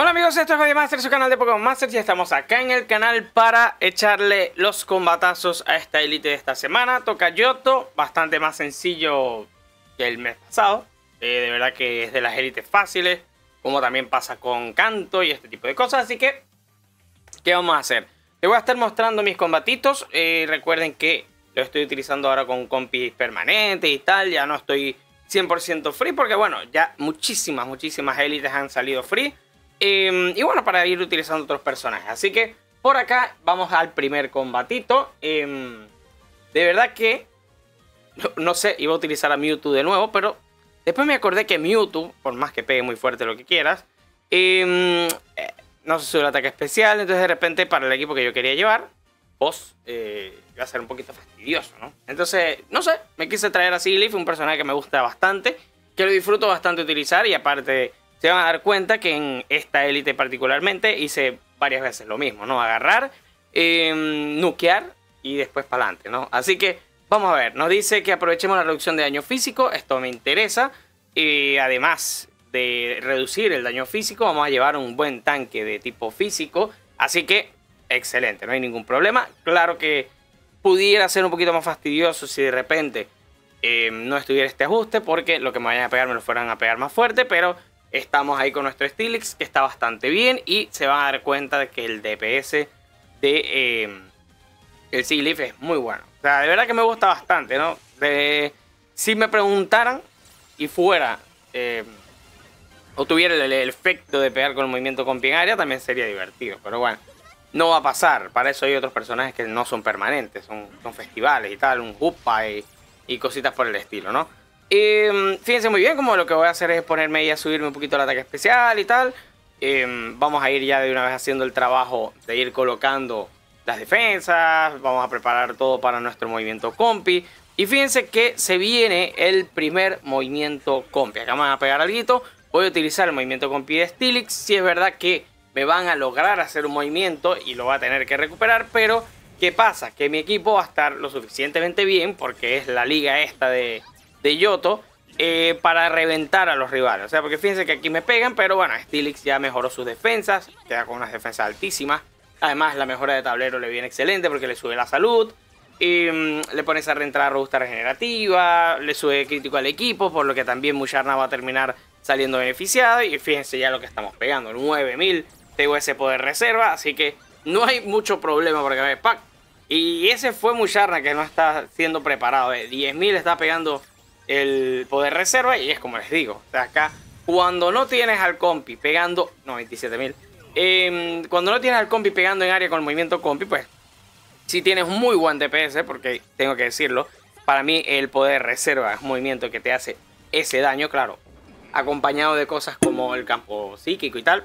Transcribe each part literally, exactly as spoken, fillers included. Hola amigos, esto es Pokémon Masters, su canal de Pokémon Masters, y estamos acá en el canal para echarle los combatazos a esta elite de esta semana. Toca Yoto, bastante más sencillo que el mes pasado, eh, de verdad que es de las élites fáciles, como también pasa con Kanto y este tipo de cosas. Así que, ¿qué vamos a hacer? Les voy a estar mostrando mis combatitos, eh, recuerden que lo estoy utilizando ahora con compis permanentes y tal, ya no estoy cien por ciento free porque bueno, ya muchísimas, muchísimas élites han salido free. Eh, y bueno, para ir utilizando otros personajes. Así que por acá vamos al primer combatito. eh, De verdad que no, no sé, iba a utilizar a Mewtwo de nuevo, pero después me acordé que Mewtwo, por más que pegue muy fuerte lo que quieras, eh, no se sube el ataque especial. Entonces de repente para el equipo que yo quería llevar, boss, eh, iba a ser un poquito fastidioso, ¿no? Entonces, no sé, me quise traer a Sigilyph, un personaje que me gusta bastante, que lo disfruto bastante utilizar. Y aparte se van a dar cuenta que en esta élite particularmente hice varias veces lo mismo, ¿no? Agarrar, eh, nukear y después para adelante, ¿no? Así que vamos a ver, nos dice que aprovechemos la reducción de daño físico, esto me interesa. Y eh, además de reducir el daño físico, vamos a llevar un buen tanque de tipo físico. Así que, excelente, no hay ningún problema. Claro que pudiera ser un poquito más fastidioso si de repente eh, no estuviera este ajuste, porque lo que me vayan a pegar me lo fueran a pegar más fuerte, pero estamos ahí con nuestro Steelix, que está bastante bien, y se van a dar cuenta de que el D P S de eh, el Sigilyph es muy bueno. O sea, de verdad que me gusta bastante, ¿no? De, si me preguntaran y fuera eh, o tuviera el, el efecto de pegar con el movimiento con pie en área, también sería divertido. Pero bueno, no va a pasar. Para eso hay otros personajes que no son permanentes, son, son festivales y tal, un Hoopa y, y cositas por el estilo, ¿no? Eh, fíjense muy bien, como lo que voy a hacer es ponerme y a subirme un poquito el ataque especial y tal. eh, Vamos a ir ya de una vez haciendo el trabajo de ir colocando las defensas. Vamos a preparar todo para nuestro movimiento compi. Y fíjense que se viene el primer movimiento compi. Acá me van a pegar algo. Voy a utilizar el movimiento compi de Steelix. Si sí es verdad que me van a lograr hacer un movimiento y lo va a tener que recuperar, pero ¿qué pasa? Que mi equipo va a estar lo suficientemente bien, porque es la liga esta de... de Yoto, eh, para reventar a los rivales. O sea, porque fíjense que aquí me pegan, pero bueno, Steelix ya mejoró sus defensas, queda con unas defensas altísimas. Además la mejora de tablero le viene excelente porque le sube la salud, eh, le pone esa reentrada robusta regenerativa, le sube crítico al equipo, por lo que también Musharna va a terminar saliendo beneficiado. Y fíjense ya lo que estamos pegando, nueve mil T U S poder reserva, así que no hay mucho problema porque va a pack. Y ese fue Musharna, que no está siendo preparado, eh. diez mil está pegando el poder reserva, y es como les digo, o sea, acá cuando no tienes al compi pegando, no, veintisiete mil, eh, cuando no tienes al compi pegando en área con el movimiento compi, pues si tienes muy buen D P S, porque tengo que decirlo, para mí el poder reserva es un movimiento que te hace ese daño, claro, acompañado de cosas como el campo psíquico y tal,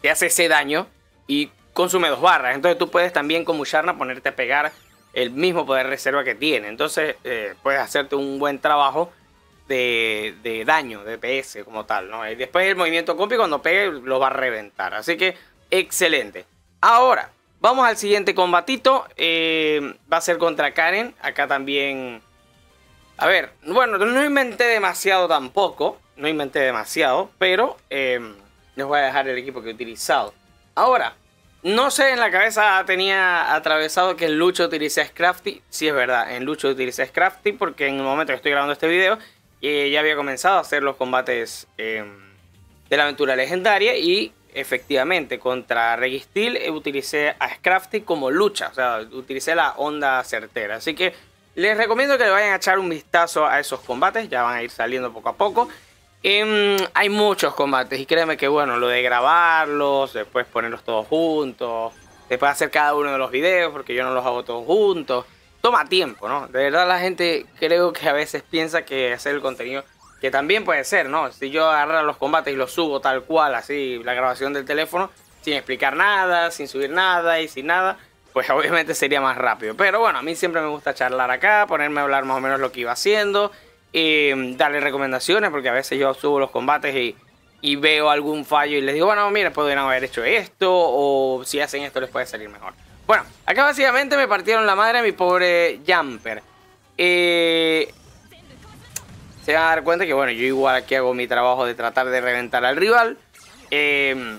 te hace ese daño y consume dos barras. Entonces tú puedes también con Musharna ponerte a pegar el mismo poder reserva que tiene. Entonces eh, puedes hacerte un buen trabajo de, de daño, de D P S como tal, ¿no? Y después el movimiento compi, cuando pegue, lo va a reventar. Así que excelente. Ahora vamos al siguiente combatito. eh, Va a ser contra Karen. Acá también, a ver, bueno, no inventé demasiado tampoco. No inventé demasiado, pero eh, les voy a dejar el equipo que he utilizado. Ahora, no sé, en la cabeza tenía atravesado que en Lucho utilicé a Scrafty. Sí, es verdad, en Lucho utilicé a Scrafty porque en el momento que estoy grabando este video eh, ya había comenzado a hacer los combates eh, de la aventura legendaria, y efectivamente contra Registeel eh, utilicé a Scrafty como lucha. O sea, utilicé la onda certera. Así que les recomiendo que le vayan a echar un vistazo a esos combates, ya van a ir saliendo poco a poco. Um, hay muchos combates, y créeme que bueno, lo de grabarlos, después ponerlos todos juntos, después hacer cada uno de los videos, porque yo no los hago todos juntos, toma tiempo, ¿no? De verdad la gente creo que a veces piensa que hacer el contenido, que también puede ser, ¿no? Si yo agarro los combates y los subo tal cual, así, la grabación del teléfono, sin explicar nada, sin subir nada y sin nada, pues obviamente sería más rápido. Pero bueno, a mí siempre me gusta charlar acá, ponerme a hablar más o menos lo que iba haciendo, Eh, darle recomendaciones, porque a veces yo subo los combates y, y veo algún fallo y les digo, bueno, mira, podrían haber hecho esto, o si hacen esto les puede salir mejor. Bueno, acá básicamente me partieron la madre a mi pobre Yamper. eh, Se van a dar cuenta que bueno, yo igual aquí hago mi trabajo de tratar de reventar al rival, Eh,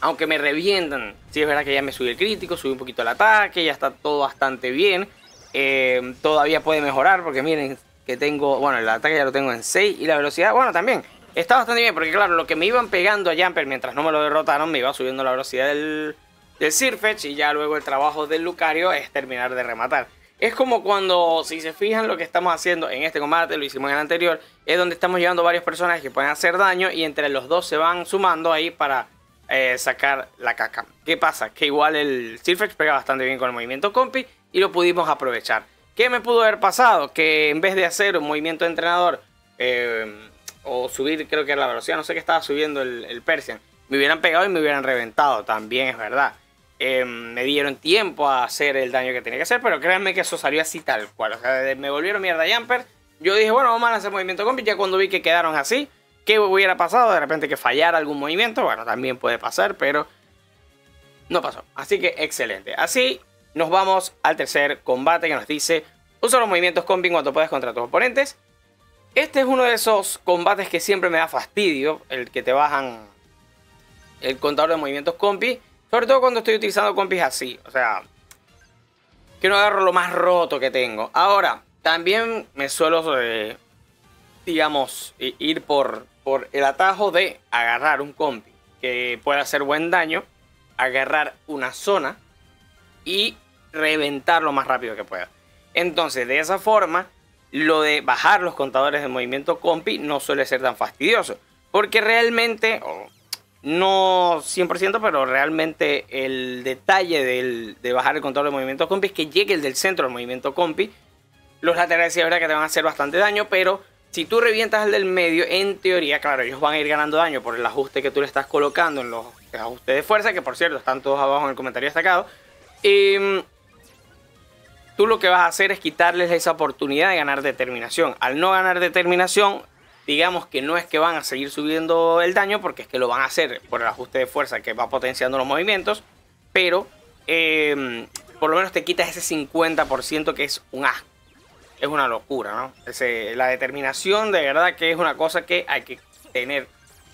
aunque me revientan, sí es verdad que ya me subí el crítico, subí un poquito el ataque, ya está todo bastante bien. Eh, todavía puede mejorar porque miren que tengo, bueno, el ataque ya lo tengo en seis y la velocidad, bueno, también está bastante bien porque claro, lo que me iban pegando a Yamper mientras no me lo derrotaron, me iba subiendo la velocidad del, del Sirfetch'd y ya luego el trabajo del Lucario es terminar de rematar. Es como cuando, si se fijan lo que estamos haciendo en este combate, lo hicimos en el anterior, es donde estamos llevando varios personajes que pueden hacer daño y entre los dos se van sumando ahí para eh, sacar la caca. ¿Qué pasa? Que igual el Sirfetch'd pega bastante bien con el movimiento compi y lo pudimos aprovechar. ¿Qué me pudo haber pasado? Que en vez de hacer un movimiento de entrenador eh, o subir, creo que era la velocidad, no sé qué estaba subiendo el, el Persian, me hubieran pegado y me hubieran reventado, también es verdad. Eh, me dieron tiempo a hacer el daño que tenía que hacer, pero créanme que eso salió así tal cual. O sea, me volvieron mierda Yamper. Yo dije, bueno, vamos a hacer movimiento compi. Ya cuando vi que quedaron así, ¿qué hubiera pasado? De repente que fallara algún movimiento. Bueno, también puede pasar, pero no pasó. Así que excelente. Así nos vamos al tercer combate que nos dice: usa los movimientos combi cuando puedas contra tus oponentes. Este es uno de esos combates que siempre me da fastidio, el que te bajan el contador de movimientos combi. Sobre todo cuando estoy utilizando compis así, o sea, que no agarro lo más roto que tengo. Ahora, también me suelo, eh, digamos, ir por, por el atajo de agarrar un compi que pueda hacer buen daño, agarrar una zona y reventar lo más rápido que pueda. Entonces, de esa forma, lo de bajar los contadores de movimiento compi no suele ser tan fastidioso, porque realmente... Oh, no cien por ciento, pero realmente el detalle del, de bajar el control de movimientos compi es que llegue el del centro del movimiento compi. Los laterales sí es verdad que te van a hacer bastante daño, pero si tú revientas el del medio, en teoría, claro, ellos van a ir ganando daño por el ajuste que tú le estás colocando en los ajustes de fuerza, que por cierto están todos abajo en el comentario destacado. Y tú lo que vas a hacer es quitarles esa oportunidad de ganar determinación. Al no ganar determinación, digamos que no es que van a seguir subiendo el daño, porque es que lo van a hacer por el ajuste de fuerza que va potenciando los movimientos, pero eh, por lo menos te quitas ese cincuenta por ciento que es un asco. Es una locura, ¿no? Ese, la determinación de verdad que es una cosa que hay que tener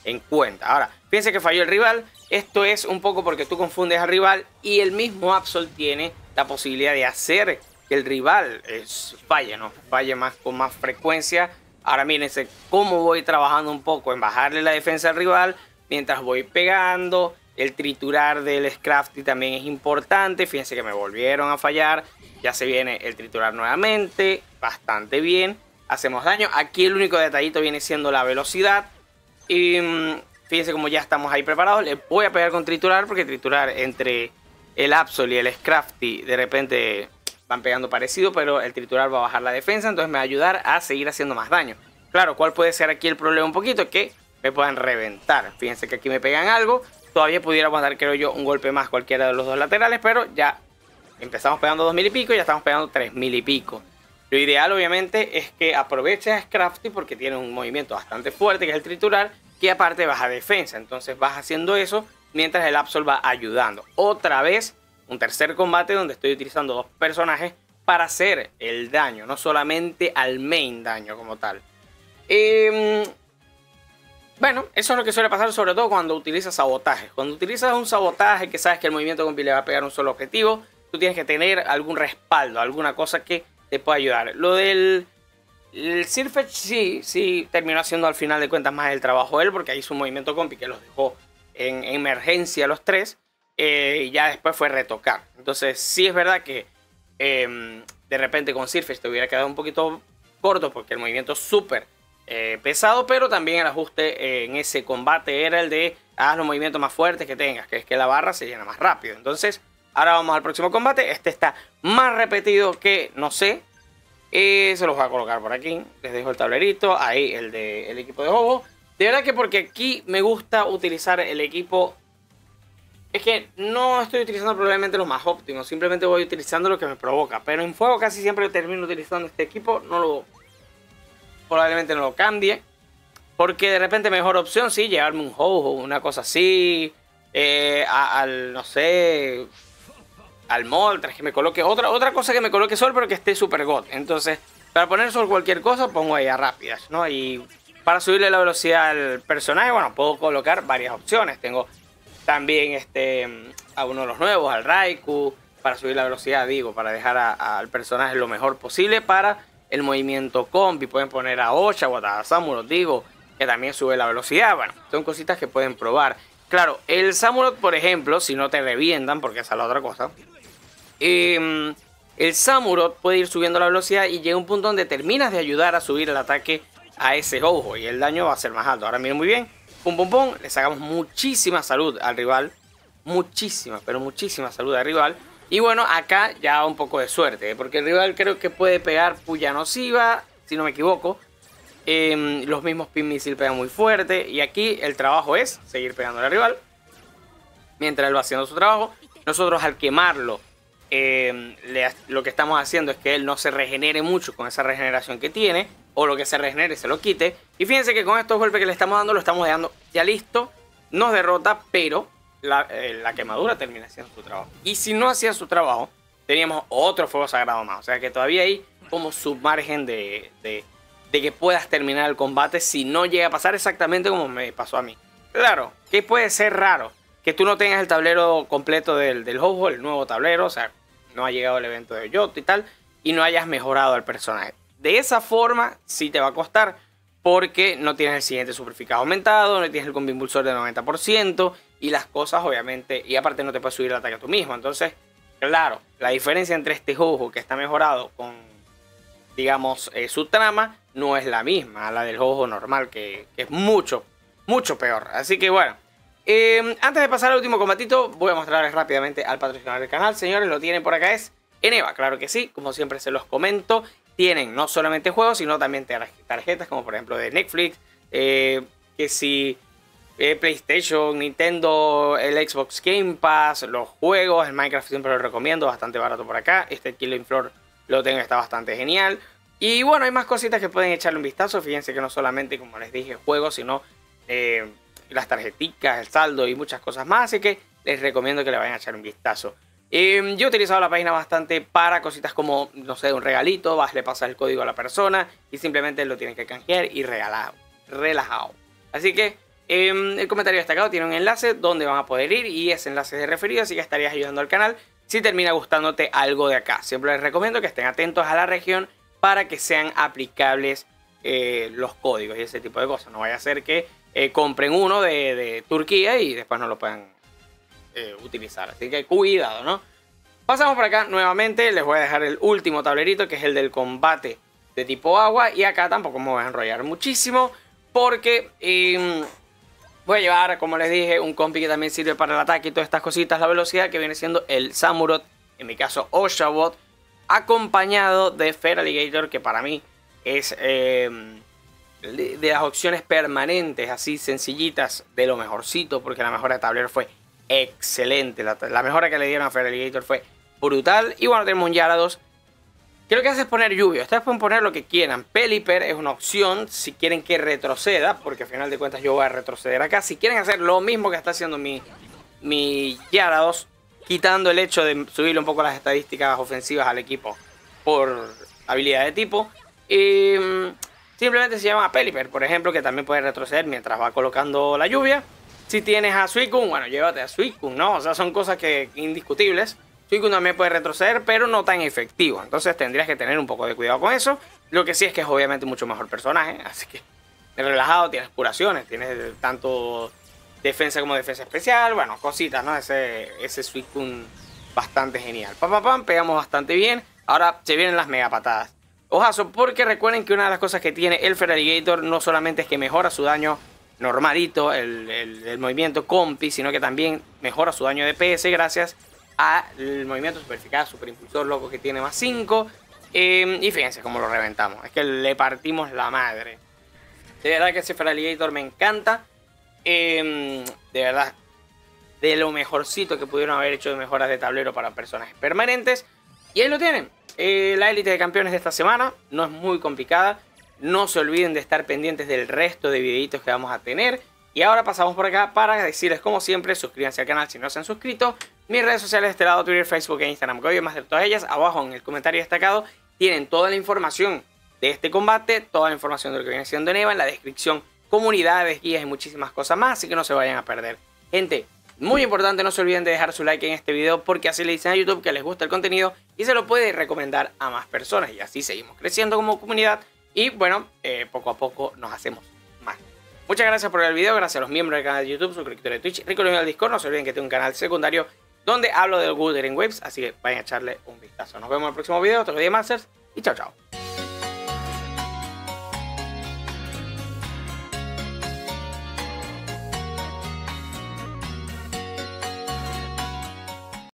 en cuenta. Ahora, piensa que falló el rival. Esto es un poco porque tú confundes al rival y el mismo Absol tiene la posibilidad de hacer que el rival es, falle, ¿no? Falle más, con más frecuencia. Ahora mírense cómo voy trabajando un poco en bajarle la defensa al rival mientras voy pegando. El triturar del Scrafty también es importante. Fíjense que me volvieron a fallar. Ya se viene el triturar nuevamente. Bastante bien. Hacemos daño. Aquí el único detallito viene siendo la velocidad. Y fíjense como ya estamos ahí preparados. Les voy a pegar con triturar porque triturar entre el Absol y el Scrafty de repente... van pegando parecido, pero el triturar va a bajar la defensa, entonces me va a ayudar a seguir haciendo más daño. Claro, ¿cuál puede ser aquí el problema un poquito? Que me puedan reventar. Fíjense que aquí me pegan algo. Todavía pudiéramos dar, creo yo, un golpe más cualquiera de los dos laterales, pero ya empezamos pegando dos mil y pico, ya estamos pegando tres mil y pico. Lo ideal, obviamente, es que aproveches a Scrafty porque tiene un movimiento bastante fuerte, que es el triturar, que aparte baja defensa. Entonces vas haciendo eso mientras el Absol va ayudando. Otra vez... un tercer combate donde estoy utilizando dos personajes para hacer el daño, no solamente al main daño como tal. Eh, bueno, eso es lo que suele pasar sobre todo cuando utilizas sabotajes. Cuando utilizas un sabotaje que sabes que el movimiento compi le va a pegar un solo objetivo, tú tienes que tener algún respaldo, alguna cosa que te pueda ayudar. Lo del Sirfetch'd sí, sí terminó haciendo al final de cuentas más el trabajo de él, porque ahí hizo un movimiento compi que los dejó en emergencia los tres. Eh, y ya después fue retocar. Entonces sí es verdad que eh, de repente con Sirfetch'd te hubiera quedado un poquito corto porque el movimiento es súper eh, pesado, pero también el ajuste eh, en ese combate era el de haz los movimientos más fuertes que tengas, que es que la barra se llena más rápido. Entonces ahora vamos al próximo combate. Este está más repetido que no sé. eh, se los voy a colocar por aquí, les dejo el tablerito, ahí el del de, equipo de Ho-Ho. De verdad que porque aquí me gusta utilizar el equipo. Es que no estoy utilizando probablemente los más óptimos, simplemente voy utilizando lo que me provoca. Pero en fuego casi siempre termino utilizando este equipo, no lo, probablemente no lo cambie. Porque de repente mejor opción sí, llevarme un Ho-Ho, una cosa así, eh, a, al, no sé, al Moltres, que me coloque otra, otra cosa que me coloque Sol, pero que esté super god. Entonces, para poner Sol cualquier cosa, pongo ahí a rápidas, ¿no? Y Para subirle la velocidad al personaje, bueno, puedo colocar varias opciones. Tengo también este, a uno de los nuevos, al Raikou, para subir la velocidad, digo, para dejar a, a, al personaje lo mejor posible para el movimiento combi. Pueden poner a Oshawott, a Samurot, digo, que también sube la velocidad. Bueno, son cositas que pueden probar. Claro, el Samurot, por ejemplo, si no te revientan, porque esa es la otra cosa, eh, el Samurot puede ir subiendo la velocidad y llega un punto donde terminas de ayudar a subir el ataque a ese ojo y el daño va a ser más alto. Ahora miren muy bien, pum pum pum, le sacamos muchísima salud al rival, muchísima, pero muchísima salud al rival. Y bueno, acá ya un poco de suerte, ¿eh? Porque el rival creo que puede pegar Puya Nociva, si no me equivoco. Eh, los mismos Pin Misil pegan muy fuerte y aquí el trabajo es seguir pegando al rival mientras él va haciendo su trabajo. Nosotros al quemarlo, eh, le, lo que estamos haciendo es que él no se regenere mucho con esa regeneración que tiene, o lo que se regenere se lo quite. Y fíjense que con estos golpes que le estamos dando, lo estamos dejando ya listo, nos derrota, pero la, eh, la quemadura termina haciendo su trabajo. Y si no hacía su trabajo, teníamos otro fuego sagrado más, o sea que todavía hay como submargen de... de de que puedas terminar el combate si no llega a pasar exactamente como me pasó a mí. Claro, que puede ser raro que tú no tengas el tablero completo del, del Ho-Ho, el nuevo tablero, o sea, no ha llegado el evento de Yoto y tal, y no hayas mejorado al personaje. De esa forma sí te va a costar, porque no tienes el siguiente superficado aumentado, no tienes el combo impulsor de noventa por ciento, y las cosas obviamente, y aparte no te puedes subir el ataque tú mismo. Entonces, claro, la diferencia entre este Ho-Ho que está mejorado con, digamos, eh, su trama, no es la misma a la del Ho-Ho normal, que, que es mucho, mucho peor. Así que bueno, eh, antes de pasar al último combatito, voy a mostrarles rápidamente al patrocinador del canal. Señores, lo tienen por acá, es Eneba, claro que sí, como siempre se los comento. Tienen no solamente juegos, sino también tarjetas, como por ejemplo de Netflix, eh, que si eh, PlayStation, Nintendo, el Xbox Game Pass, los juegos, el Minecraft siempre lo recomiendo, bastante barato por acá. Este Killing Floor lo tengo, está bastante genial. Y bueno, hay más cositas que pueden echarle un vistazo. Fíjense que no solamente, como les dije, juegos, sino eh, las tarjeticas, el saldo y muchas cosas más. Así que les recomiendo que le vayan a echar un vistazo. Eh, yo he utilizado la página bastante para cositas como, no sé, un regalito. Vas, le pasas el código a la persona y simplemente lo tienen que canjear y regalado, relajado. Así que eh, el comentario destacado tiene un enlace donde van a poder ir y ese enlace es de referido. Así que estarías ayudando al canal si termina gustándote algo de acá. Siempre les recomiendo que estén atentos a la región para que sean aplicables eh, los códigos y ese tipo de cosas. No vaya a ser que eh, compren uno de, de Turquía y después no lo puedan eh, utilizar. Así que cuidado, ¿no? Pasamos por acá nuevamente. Les voy a dejar el último tablerito, que es el del combate de tipo agua. Y acá tampoco me voy a enrollar muchísimo, porque eh, voy a llevar, como les dije, un compi que también sirve para el ataque y todas estas cositas, la velocidad, que viene siendo el Samurot, en mi caso Oshawott, acompañado de Feraligator, que para mí es eh, de las opciones permanentes, así sencillitas, de lo mejorcito, porque la mejora de tablero fue excelente. La, la mejora que le dieron a Feraligator fue brutal. Y bueno, tenemos un Gyarados, que lo que hace es poner lluvia. Ustedes pueden poner lo que quieran. Peliper es una opción si quieren que retroceda, porque al final de cuentas yo voy a retroceder acá. Si quieren hacer lo mismo que está haciendo mi, mi Gyarados, quitando el hecho de subirle un poco las estadísticas ofensivas al equipo por habilidad de tipo, y simplemente se llama a Peliper, por ejemplo, que también puede retroceder mientras va colocando la lluvia. Si tienes a Suicune, bueno, llévate a Suicune, ¿no? O sea, son cosas que indiscutibles. Suicune también puede retroceder, pero no tan efectivo. Entonces tendrías que tener un poco de cuidado con eso. Lo que sí es que es obviamente mucho mejor personaje, así que relajado, tienes curaciones, tienes tanto defensa como defensa especial, bueno, cositas, ¿no? Ese, ese Suicune bastante genial. Pam, pam, pam, pegamos bastante bien. Ahora se vienen las mega patadas. Ojazo, porque recuerden que una de las cosas que tiene el Feraligator no solamente es que mejora su daño normalito, el, el, el movimiento compi, sino que también mejora su daño de D P S gracias al movimiento super eficaz, super impulsor loco, que tiene más cinco. Eh, y fíjense cómo lo reventamos. Es que le partimos la madre. De verdad que ese Feraligator me encanta. Eh, de verdad, de lo mejorcito que pudieron haber hecho de mejoras de tablero para personajes permanentes. Y ahí lo tienen, eh, la élite de campeones de esta semana. No es muy complicada. No se olviden de estar pendientes del resto de videitos que vamos a tener. Y ahora pasamos por acá para decirles, como siempre, suscríbanse al canal si no se han suscrito. Mis redes sociales de este lado, Twitter, Facebook e Instagram, que hoy más de todas ellas. Abajo en el comentario destacado tienen toda la información de este combate, toda la información de lo que viene siendo Eneba en la descripción, comunidades, guías y muchísimas cosas más, así que no se vayan a perder. Gente, muy importante, no se olviden de dejar su like en este video porque así le dicen a YouTube que les gusta el contenido y se lo puede recomendar a más personas y así seguimos creciendo como comunidad y bueno, eh, poco a poco nos hacemos más. Muchas gracias por ver el video, gracias a los miembros del canal de YouTube, suscriptores de Twitch, reconocidos al Discord, no se olviden que tengo un canal secundario donde hablo del Good Green Waves, así que vayan a echarle un vistazo. Nos vemos en el próximo video, otro día Masters y chao chao.